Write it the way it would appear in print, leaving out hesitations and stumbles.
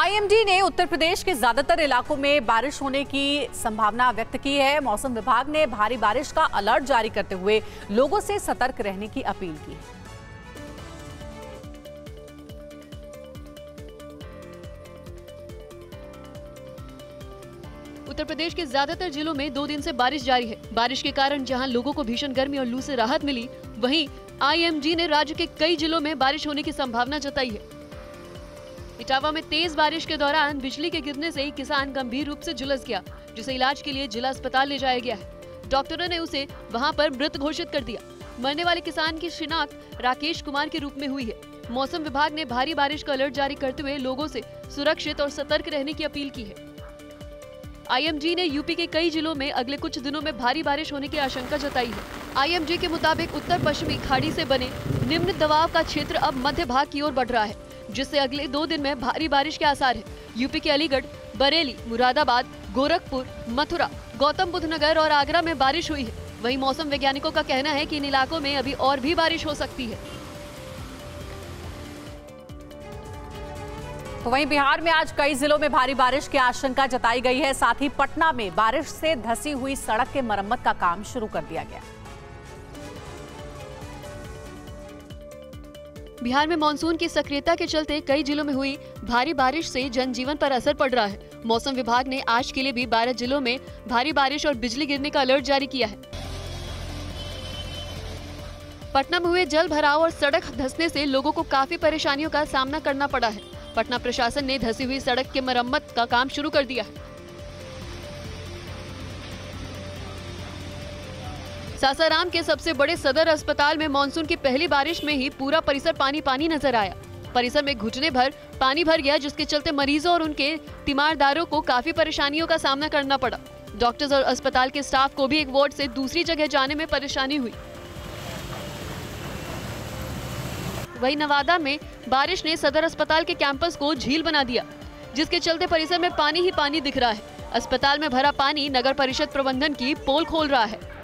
IMD ने उत्तर प्रदेश के ज्यादातर इलाकों में बारिश होने की संभावना व्यक्त की है। मौसम विभाग ने भारी बारिश का अलर्ट जारी करते हुए लोगों से सतर्क रहने की अपील की है। उत्तर प्रदेश के ज्यादातर जिलों में 2 दिन से बारिश जारी है। बारिश के कारण जहां लोगों को भीषण गर्मी और लू से राहत मिली, वहीं आईएमडी ने राज्य के कई जिलों में बारिश होने की संभावना जताई है। इटावा में तेज बारिश के दौरान बिजली के गिरने से एक किसान गंभीर रूप से झुलस गया, जिसे इलाज के लिए जिला अस्पताल ले जाया गया है। डॉक्टरों ने उसे वहाँ पर मृत घोषित कर दिया। मरने वाले किसान की शिनाख्त राकेश कुमार के रूप में हुई है। मौसम विभाग ने भारी बारिश का अलर्ट जारी करते हुए लोगों से सुरक्षित और सतर्क रहने की अपील की है। आईएमडी ने यूपी के कई जिलों में अगले कुछ दिनों में भारी बारिश होने की आशंका जताई है। आईएमडी के मुताबिक उत्तर पश्चिमी खाड़ी से बने निम्न दबाव का क्षेत्र अब मध्य भाग की ओर बढ़ रहा है, जिससे अगले 2 दिन में भारी बारिश के आसार है। यूपी के अलीगढ़, बरेली, मुरादाबाद, गोरखपुर, मथुरा, गौतम बुद्ध नगर और आगरा में बारिश हुई है। वहीं मौसम वैज्ञानिकों का कहना है कि इन इलाकों में अभी और भी बारिश हो सकती है। तो वहीं बिहार में आज कई जिलों में भारी बारिश की आशंका जताई गई है। साथ ही पटना में बारिश से धंसी हुई सड़क के मरम्मत का काम शुरू कर दिया गया। बिहार में मानसून की सक्रियता के चलते कई जिलों में हुई भारी बारिश से जनजीवन पर असर पड़ रहा है। मौसम विभाग ने आज के लिए भी 12 जिलों में भारी बारिश और बिजली गिरने का अलर्ट जारी किया है। पटना में हुए जल भराव और सड़क धंसने से लोगों को काफी परेशानियों का सामना करना पड़ा है। पटना प्रशासन ने धंसी हुई सड़क के मरम्मत का काम शुरू कर दिया है। सासाराम के सबसे बड़े सदर अस्पताल में मानसून की पहली बारिश में ही पूरा परिसर पानी पानी नजर आया। परिसर में घुटने भर पानी भर गया, जिसके चलते मरीजों और उनके तीमारदारों को काफी परेशानियों का सामना करना पड़ा। डॉक्टर्स और अस्पताल के स्टाफ को भी एक वार्ड से दूसरी जगह जाने में परेशानी हुई। वहीं नवादा में बारिश ने सदर अस्पताल के कैंपस को झील बना दिया, जिसके चलते परिसर में पानी ही पानी दिख रहा है। अस्पताल में भरा पानी नगर परिषद प्रबंधन की पोल खोल रहा है।